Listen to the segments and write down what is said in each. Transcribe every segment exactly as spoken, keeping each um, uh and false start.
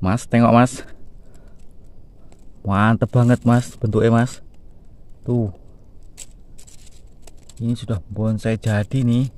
Mas, tengok mas, mantep banget mas bentuknya mas. Tuh, ini sudah bonsai jadi nih.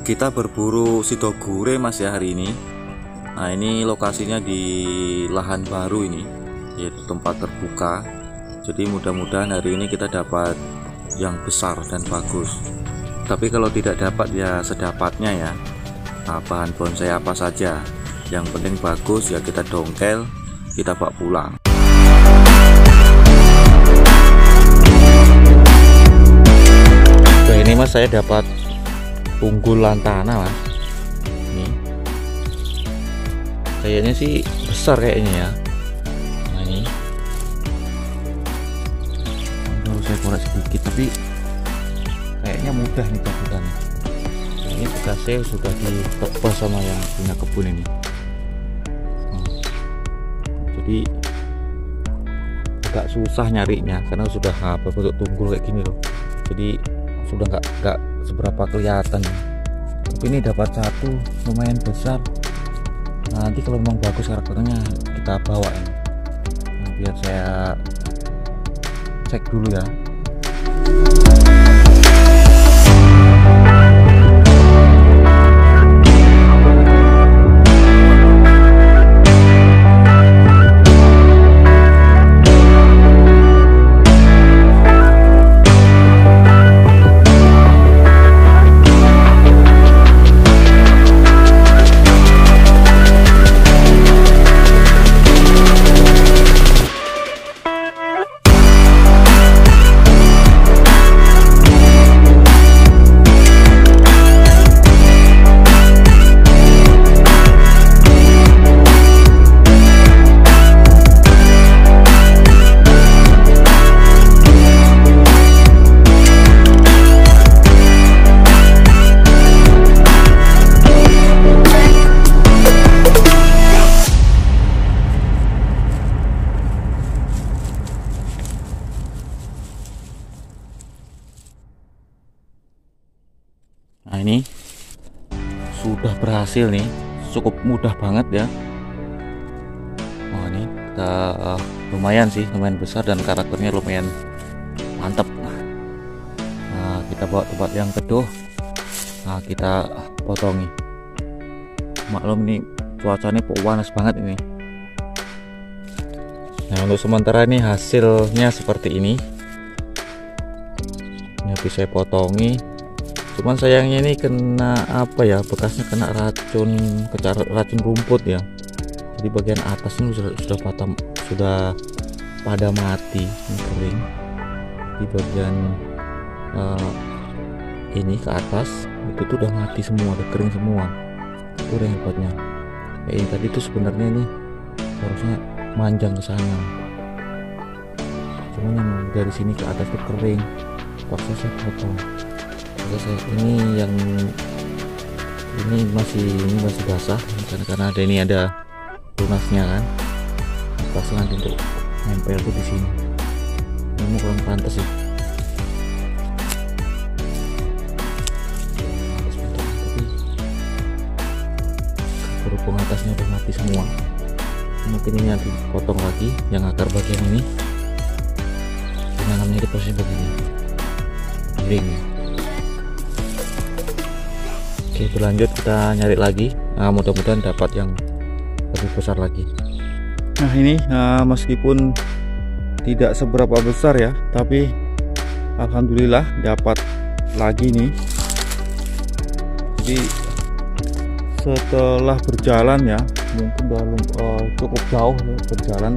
Kita berburu sidaguri mas ya hari ini. Nah ini lokasinya di lahan baru ini, yaitu tempat terbuka. Jadi mudah-mudahan hari ini kita dapat yang besar dan bagus. Tapi kalau tidak dapat ya sedapatnya ya. Nah, bahan bonsai apa saja, yang penting bagus ya kita dongkel, kita bawa pulang. Nah, ini mas saya dapat tunggul lantana mas. Ini kayaknya sih besar kayaknya ya. Nah ini dulu saya korek sedikit, tapi kayaknya mudah nih kebutannya. Nah, ini bekasnya sudah ditebas sama yang punya kebun ini. Nah, jadi agak susah nyarinya karena sudah berbentuk tunggul kayak gini loh. Jadi sudah nggak nggak seberapa kelihatan, tapi ini dapat satu lumayan besar. Nah, nanti kalau memang bagus karakternya kita bawa ya. Nah, biar saya cek dulu ya. Nah ini sudah berhasil nih, cukup mudah banget ya. Nah ini kita, uh, lumayan sih, lumayan besar dan karakternya lumayan mantap. Nah kita bawa tempat yang teduh. Nah kita potongi. Maklum nih cuacanya panas banget ini. Nah untuk sementara ini hasilnya seperti ini. Ini habis saya potongi. Cuman sayangnya ini kena apa ya, bekasnya kena racun racun rumput ya. Jadi bagian atas ini sudah sudah pada sudah pada mati, ini kering. Di bagian uh, ini ke atas itu tuh udah mati semua, udah kering semua. Itu yang hebatnya. Ya, ini tadi tuh sebenarnya ini harusnya manjang ke sana. Cuman yang dari sini ke atas tuh kering. Prosesnya potong. Ini yang ini masih ini masih basah karena karena ada ini ada lunasnya kan. Pas nanti untuk nempel tuh di sini. Ini kurang pantas sih. Tapi berhubung atasnya udah mati semua. Mungkin ini nanti potong lagi yang akar bagian ini. Tanamnya di posisi begini. Ring. Oke, berlanjut kita nyari lagi. Nah, mudah-mudahan dapat yang lebih besar lagi. Nah ini nah, meskipun tidak seberapa besar ya, tapi alhamdulillah dapat lagi nih. Jadi setelah berjalan ya mungkin udah uh, cukup jauh ya, berjalan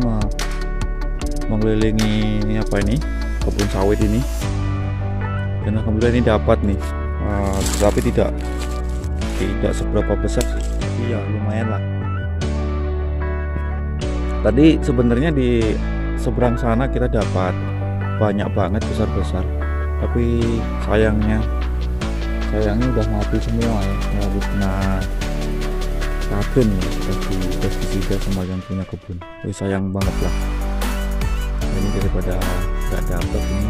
mengelilingi apa ini kebun sawit ini, dan alhamdulillah ini dapat nih, uh, tapi tidak tidak seberapa besar, tapi ya lumayan lah. Tadi sebenarnya di seberang sana kita dapat banyak banget besar-besar, tapi sayangnya sayangnya udah mati semua ya, karena racun ya, bagi pestisida sama yang punya kebun. Wih, sayang banget lah. Nah, ini daripada nggak dapat ini,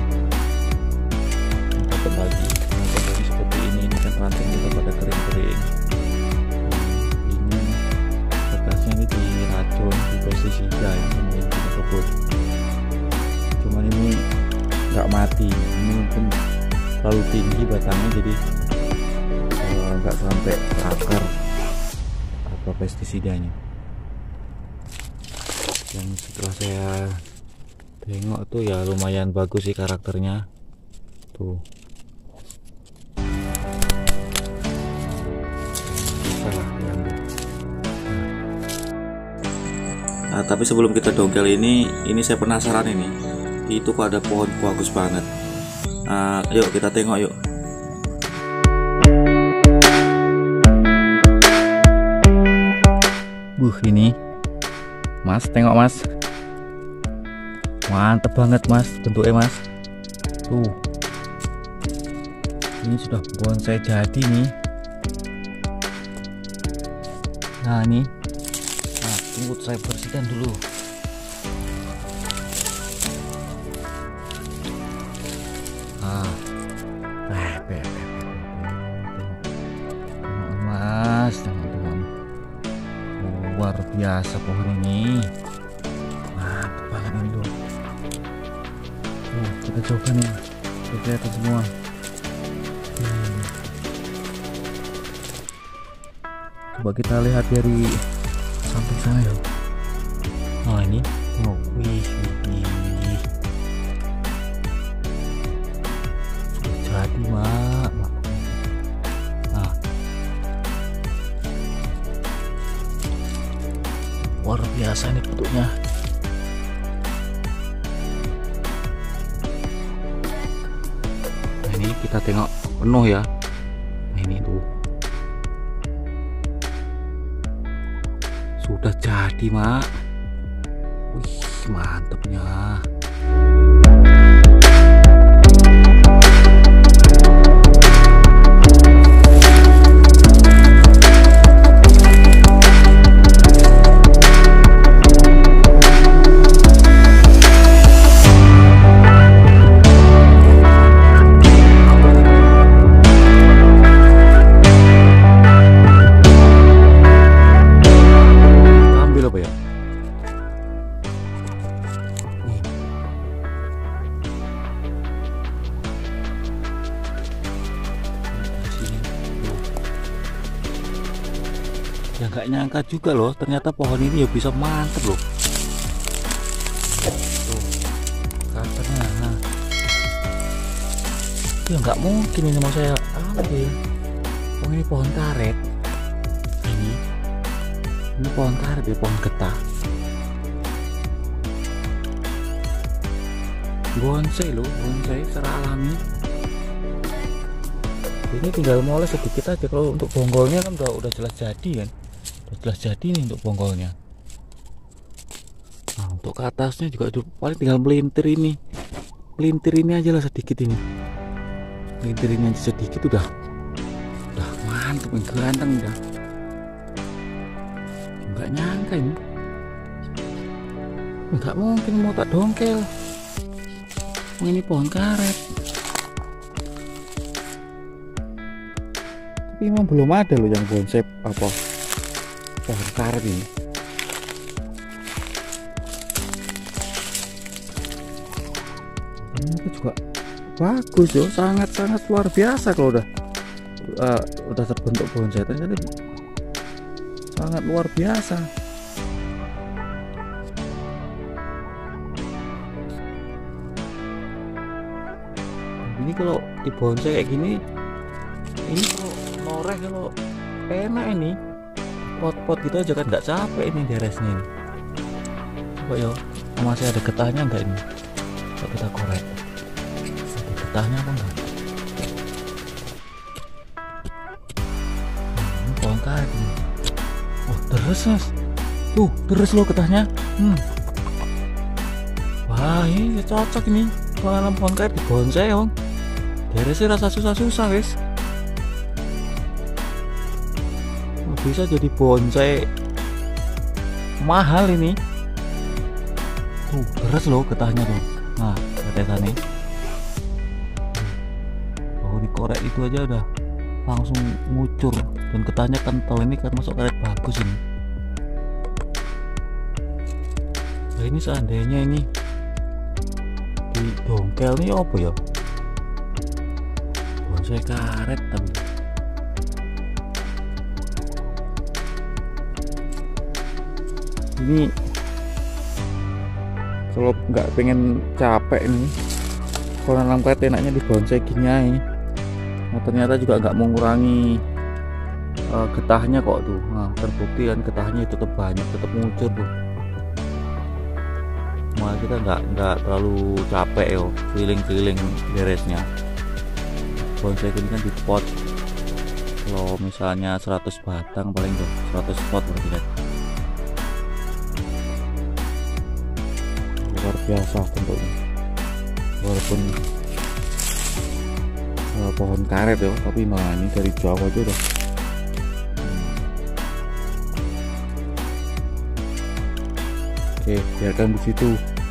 dapat lagi. Jadi seperti ini, ini kan ranting kita pada kering-kering. Ini bekasnya ini di racun, di pestisida yang punya kebun. Cuman ini nggak mati, ini mungkin terlalu tinggi batangnya, jadi nggak sampai akar akar pestisidanya. Dan setelah saya tengok tuh ya lumayan bagus sih karakternya tuh. Nah, tapi sebelum kita dongkel ini, ini saya penasaran ini. Itu kok ada pohon kuagus banget. Nah, yuk kita tengok yuk. Buh, ini Mas, tengok Mas. Mantep banget Mas, bentuknya Mas. Tuh. Ini sudah bonsai jadi nih. Nah, ini tunggu saya bersihkan dulu. Ah, eh, eh, eh, Mas, teman-teman, luar biasa pohon ini. Mantap banget ini loh. Nah, kita coba nih, kita lihat semua. Hmm. Coba kita lihat dari samping sana ya. Nah, ini oh, wih, wih. Sudah jadi Mak. Nah, luar biasa ini bentuknya. Nah, ini kita tengok penuh ya. Nah, ini tuh sudah jadi Mak. Wih, mantepnya. Ya nggak nyangka juga loh, ternyata pohon ini ya bisa mantep loh. Tuh, katanya, nah. Ya nggak mungkin ini mau saya ambil. Oh, ini pohon karet. Ini, ini pohon karet ya, pohon getah. Bonsai loh, bonsai secara alami. Ini tinggal moles sedikit aja. Kalau untuk bonggolnya kan udah, udah jelas jadi kan. Jelas jadi nih untuk bonggolnya. Nah, untuk ke atasnya juga paling tinggal melintir ini, melintir ini aja lah sedikit ini, melintir ini aja sedikit udah, udah mantep, ganteng udah. Nggak nyangka ini, nggak mungkin mau tak dongkel. Ini pohon karet, tapi memang belum ada loh yang konsep apa pohon karet ini. Ini juga bagus loh, sangat-sangat luar biasa kalau udah uh, udah terbentuk bonsai. Ternyata sangat luar biasa. Ini kalau di bonsai kayak gini, ini kalau noreh kalau enak ini. pot-pot gitu aja kan nggak capek ini beresnya. Coba yo, masih ada getahnya nggak ini? Coba kita korek. Ada getahnya apa enggak? Hmm, bonsai. Wah, terus mas. Tuh terus loh getahnya. Hmm. Wah ini cocok ini. Malam bonsai di bonsai om. Beresnya rasa susah-susah guys. Bisa jadi bonsai mahal ini. Tuh beres loh getahnya tuh. Nah getah nih baru dikorek itu aja udah langsung ngucur, dan getahnya kental ini kan masuk karet bagus ini. Nah ini seandainya ini di dongkel nih apa ya, bonsai karet tapi ini kalau nggak pengen capek nih kalau nanam karet enaknya di bonsai gini aja. Nah, ternyata juga nggak mengurangi uh, getahnya kok tuh. Nah, terbukti kan getahnya tetap banyak, tetap muncul tuh. Malah kita nggak nggak terlalu capek yo, keliling-keliling beresnya. Bonsai ini kan di pot. Kalau misalnya seratus batang paling tuh seratus pot berarti. Luar biasa bentuknya, walaupun uh, pohon karet ya, tapi malah ini dari jauh aja udah. hmm. Oke, biarkan di situ.